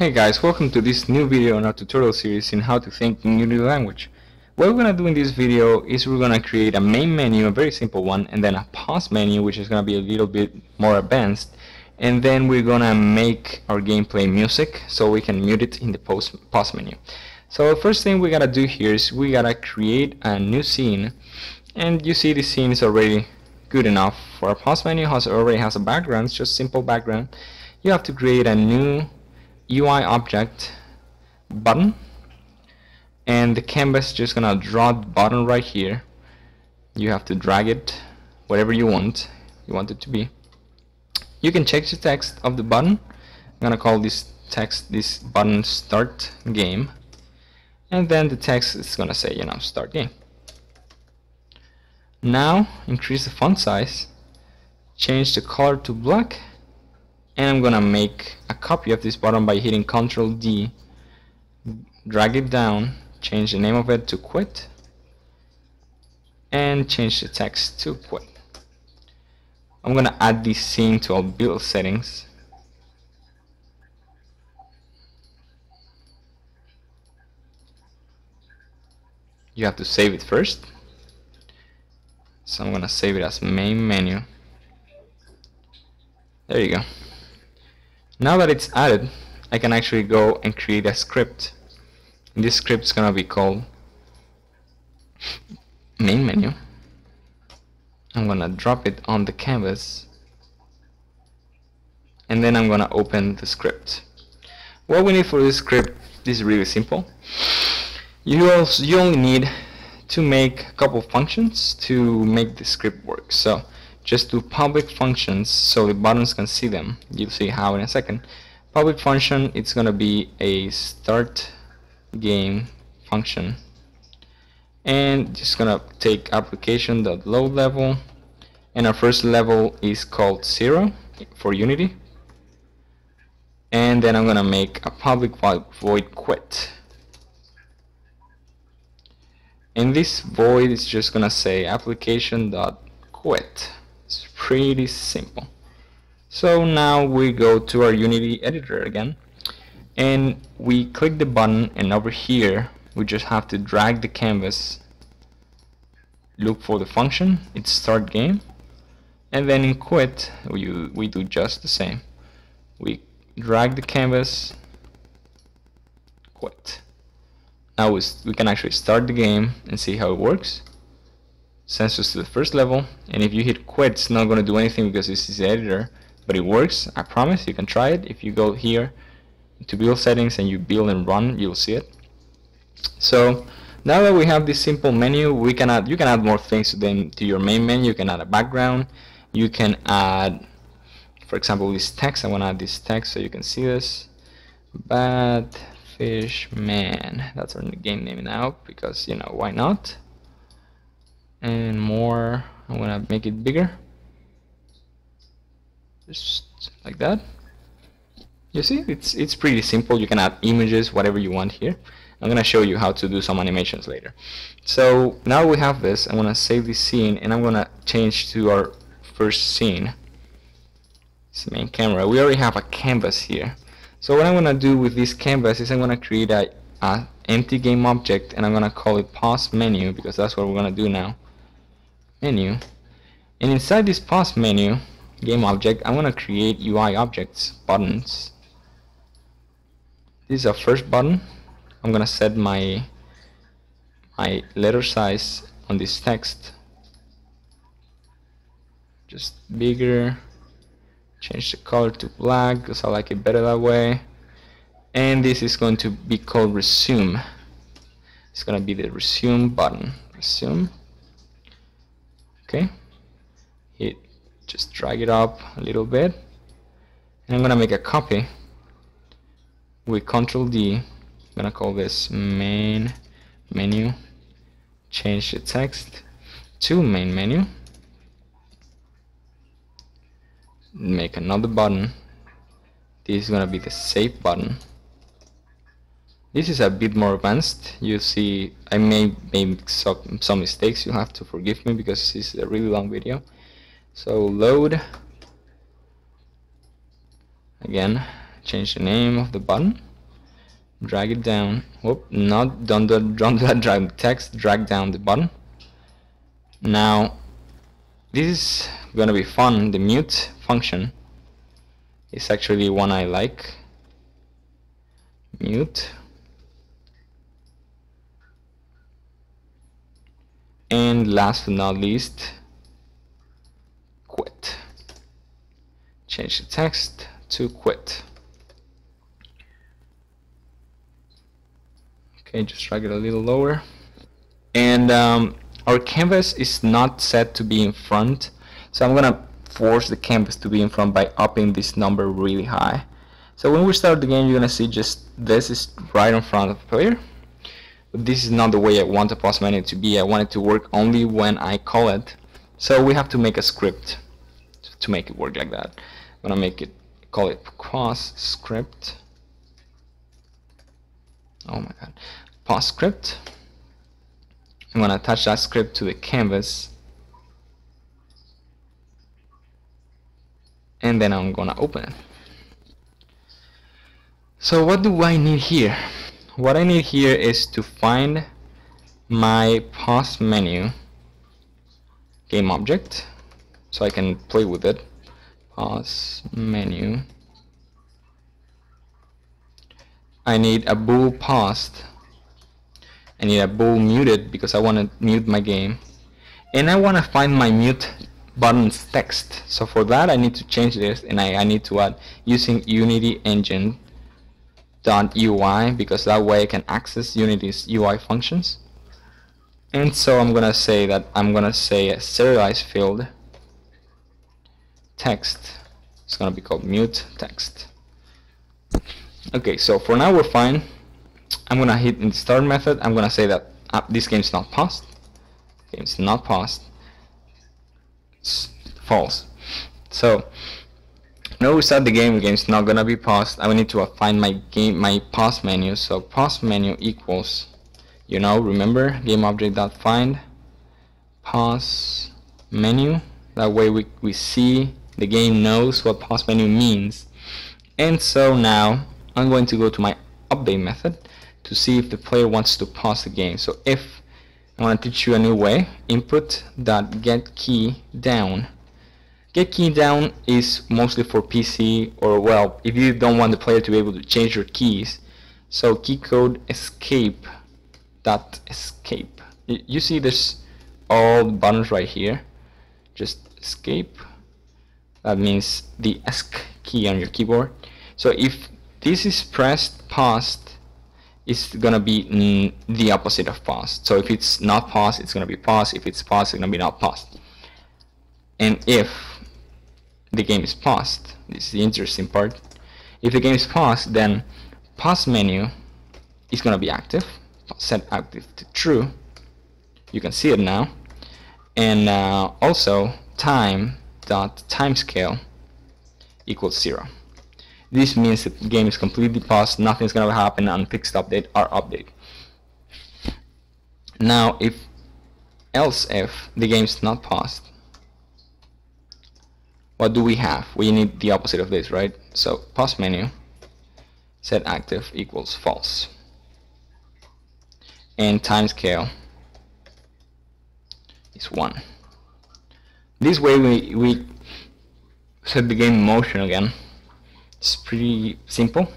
Hey guys, welcome to this new video on our tutorial series in how to think in Unity language. What we're going to do in this video is we're going to create a main menu, a very simple one, and then a pause menu, which is going to be a little bit more advanced. And then we're going to make our gameplay music so we can mute it in the pause menu. So the first thing we got to do here is we got to create a new scene. And you see this scene is already good enough for our pause menu. It already has a background, it's just simple background. You have to create a new UI object button, and the canvas just gonna draw the button right here. You have to drag it wherever you want it to be. You can change the text of the button. I'm gonna call this button start game, and then the text is gonna say, you know, start game. Now increase the font size, change the color to black, and I'm gonna make a copy of this button by hitting Ctrl D, drag it down, change the name of it to quit, and change the text to quit. I'm gonna add this scene to our build settings. You have to save it first, so I'm gonna save it as main menu. There you go. Now that it's added, I can actually go and create a script. And this script is gonna be called main menu. I'm gonna drop it on the canvas, and then I'm gonna open the script. What we need for this script is really simple. You only need to make a couple functions to make the script work. So just do public functions so the buttons can see them. You'll see how in a second. Public function, it's gonna be a start game function, and just gonna take application.load level, and our first level is called 0 for Unity, and then I'm gonna make a public void quit, and this void is just gonna say application.quit. It's pretty simple. So now we go to our Unity editor again, and we click the button, and over here we just have to drag the canvas, look for the function, it's start game, and then in quit we do just the same. We drag the canvas, quit. Now we can actually start the game and see how it works. Sends us to the first level, and if you hit quit, it's not going to do anything because this is the editor, but it works, I promise. You can try it. If you go here to build settings and you build and run, you'll see it. So now that we have this simple menu, you can add more things to your main menu. You can add a background, you can add, for example, this text. I want to add this text so you can see this. Bad fish man, that's our game name now, because, you know, why not. And more, I'm gonna make it bigger, just like that. You see, it's pretty simple. You can add images, whatever you want here. I'm gonna show you how to do some animations later. So now we have this. I'm gonna save this scene, and I'm gonna change to our first scene. It's the main camera. We already have a canvas here. So what I'm gonna do with this canvas is I'm gonna create a empty game object, and I'm gonna call it pause menu, because that's what we're gonna do now. Menu, and inside this pause menu game object, I'm gonna create UI objects, buttons. This is our first button. I'm gonna set my letter size on this text, just bigger, change the color to black because I like it better that way, and this is going to be called resume. It's gonna be the resume button. Resume. Okay, hit, just drag it up a little bit, and I'm gonna make a copy with Ctrl D. I'm gonna call this main menu, change the text to main menu, make another button. This is gonna be the save button. This is a bit more advanced. You see, I may make some mistakes. You'll have to forgive me because this is a really long video. So load, again, change the name of the button, drag it down. Whoop, not done that, drag text, drag down the button. Now this is gonna be fun. The mute function is actually one I like. Mute. And last but not least, quit. Change the text to quit. Okay, just drag it a little lower. And our canvas is not set to be in front, so I'm gonna force the canvas to be in front by upping this number really high. So when we start the game, you're gonna see just this is right in front of the player. But this is not the way I want the pause menu to be. I want it to work only when I call it. So we have to make a script to make it work like that. I'm gonna make it, call it pause script. Oh my god, pause script. I'm gonna attach that script to the canvas, and then I'm gonna open it. So what do I need here? What I need here is to find my pause menu game object so I can play with it. Pause menu. I need a bool paused. I need a bool muted because I want to mute my game, and I want to find my mute button's text. So for that I need to change this, and I need to add using Unity engine.ui because that way I can access Unity's UI functions. And so I'm gonna say that I'm gonna say a serialized field text. It's gonna be called mute text. Okay, so for now we're fine. I'm gonna hit in the start method. I'm gonna say that this game's not paused. Game's not paused. It's false. So now we start the game. The game's not gonna be paused. I need to find my game, my pause menu. So pause menu equals, you know, remember game object dot find pause menu. That way we see the game knows what pause menu means. And so now I'm going to go to my update method to see if the player wants to pause the game. So if I want to teach you a new way, input.get key down. Get key down is mostly for PC, or well, if you don't want the player to be able to change your keys. So key code escape dot escape. You see there's all the buttons right here. Just escape. That means the ESC key on your keyboard. So if this is pressed paused, it's gonna be the opposite of paused. So if it's not paused, it's gonna be paused. If it's paused, it's gonna be not paused. And if the game is paused, this is the interesting part. If the game is paused, then pause menu is gonna be active. Set active to true. You can see it now. And also time.timescale equals 0. This means that the game is completely paused, nothing's gonna happen on fixed update or update. Now if the game's not paused, what do we have? We need the opposite of this, right? So pause menu set active equals false, and timescale is 1. This way we set the game in motion again. It's pretty simple.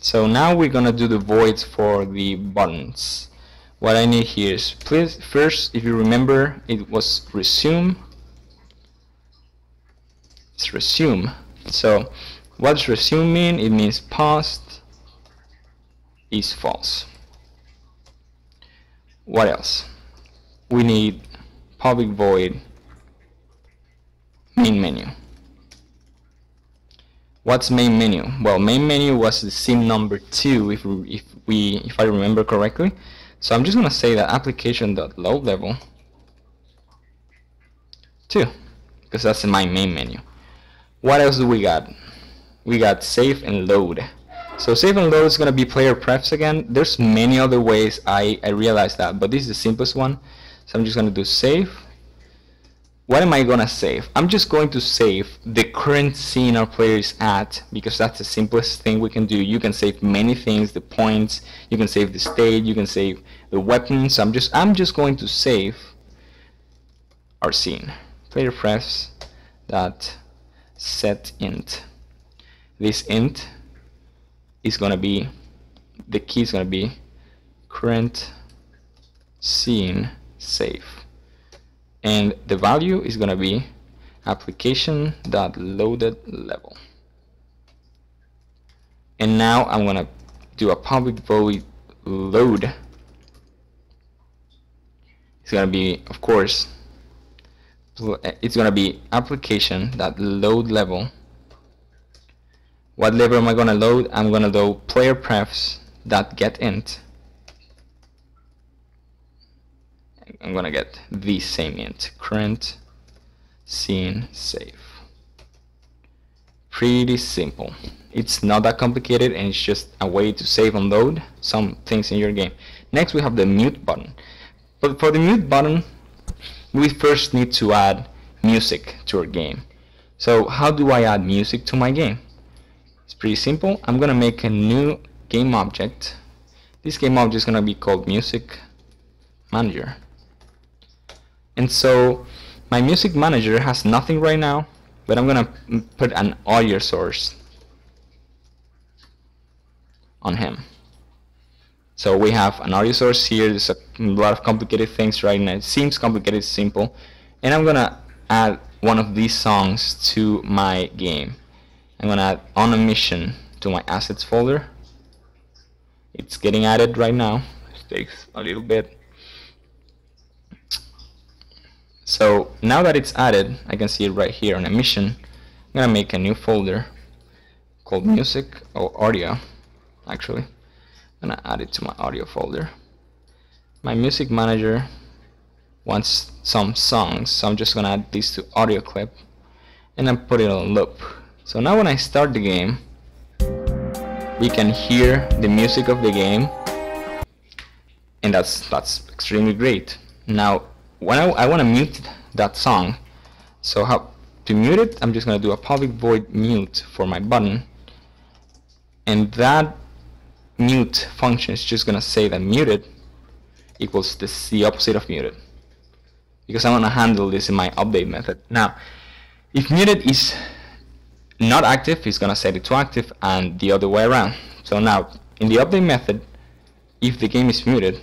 So now we're gonna do the voids for the buttons. What I need here is, please, first, if you remember, it was resume. It's resume. So what does resume mean? It means paused is false. What else? We need public void main menu. What's main menu? Well, main menu was the sim number 2, if I remember correctly. So I'm just gonna say that application.load level 2, because that's my main menu. What else do we got? We got save and load. So save and load is gonna be player prefs again. There's many other ways, I realize that, but this is the simplest one. So I'm just gonna do save. what am I gonna save? I'm just going to save the current scene our player is at, because that's the simplest thing we can do. You can save many things, the points, you can save the state, you can save the weapons. I'm just going to save our scene. PlayerPrefs.set int. This int is gonna be, the key is gonna be current scene save, and the value is gonna be application.load level. And now I'm gonna do a public void load. It's gonna be, of course, it's gonna be application.load level. What level am I gonna load? I'm gonna load PlayerPrefs.get int. I'm gonna get the same int, current scene save. Pretty simple. It's not that complicated, and it's just a way to save and load some things in your game. Next we have the mute button. But for the mute button, we first need to add music to our game. So how do I add music to my game? It's pretty simple. I'm gonna make a new game object. This game object is gonna be called Music Manager. And so my Music Manager has nothing right now, but I'm gonna put an audio source on him. So we have an audio source here. There's a lot of complicated things right now. It seems complicated, simple. And I'm gonna add one of these songs to my game. I'm gonna add On a Mission to my assets folder. It's getting added right now. It takes a little bit. So now that it's added, I can see it right here on a mission. I'm gonna make a new folder called music or audio. Actually, I'm gonna add it to my audio folder. My Music Manager wants some songs, so I'm just gonna add these to audio clip and then put it on loop. So now when I start the game, we can hear the music of the game, and that's extremely great. Now when I want to mute that song, so how to mute it, I'm just going to do a public void mute for my button, and that mute function is just going to say that muted equals the opposite of muted, because I want to handle this in my update method. Now if muted is not active, it's going to set it to active, and the other way around. So now in the update method, if the game is muted,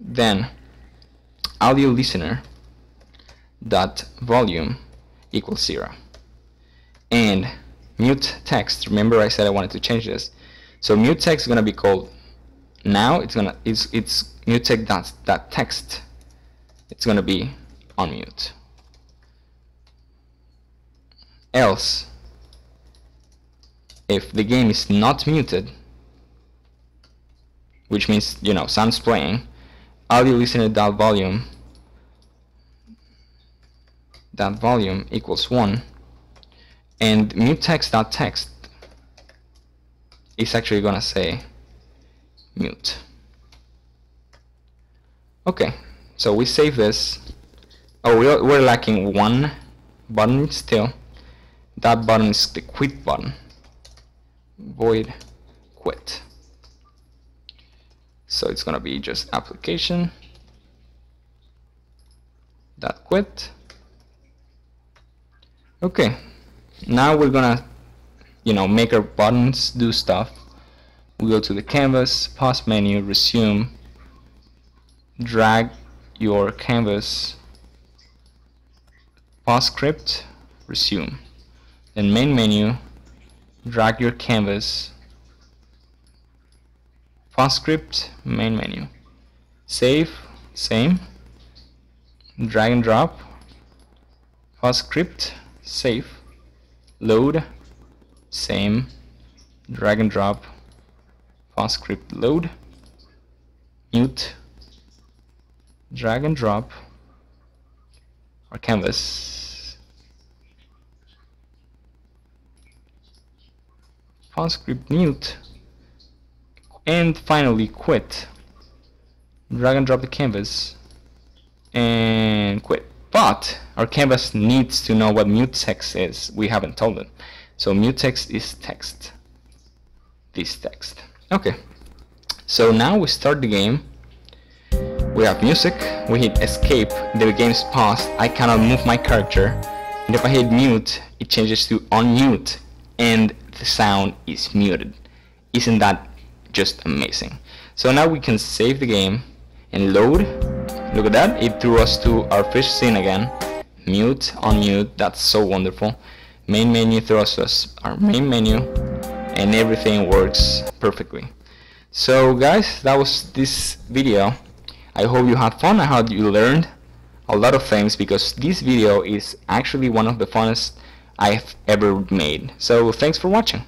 then audio listener dot volume equals 0. And mute text, remember I said I wanted to change this. So mute text is gonna be called, now it's mute text dot text. It's gonna be on mute. Else, if the game is not muted, which means, you know, sounds playing, audio listener dot volume equals 1, and mute text dot text is actually gonna say mute. Okay, so we save this. Oh, we're lacking one button still. That button is the quit button. Void quit. So it's gonna be just application.quit. Okay, now we're gonna, you know, make our buttons do stuff. We go to the canvas, pause menu, resume, drag your canvas, pause script, resume. Then main menu, drag your canvas, pause script, main menu, save, same, drag and drop, pause script, save, load, same, drag and drop, pause script, load, mute, drag and drop our canvas, pause script, mute, and finally quit. Drag and drop the canvas and quit. But our canvas needs to know what mute text is. We haven't told it. So mute text is text. This text. Okay. So now we start the game. We have music. We hit escape. The game is paused. I cannot move my character. And if I hit mute, it changes to unmute, and the sound is muted. Isn't that just amazing? So now we can save the game and load. Look at that, it threw us to our fish scene again. Mute, unmute, that's so wonderful. Main menu throws us our main menu, and everything works perfectly. So guys, that was this video. I hope you had fun. I hope you learned a lot of things, because this video is actually one of the funnest I've ever made. So thanks for watching.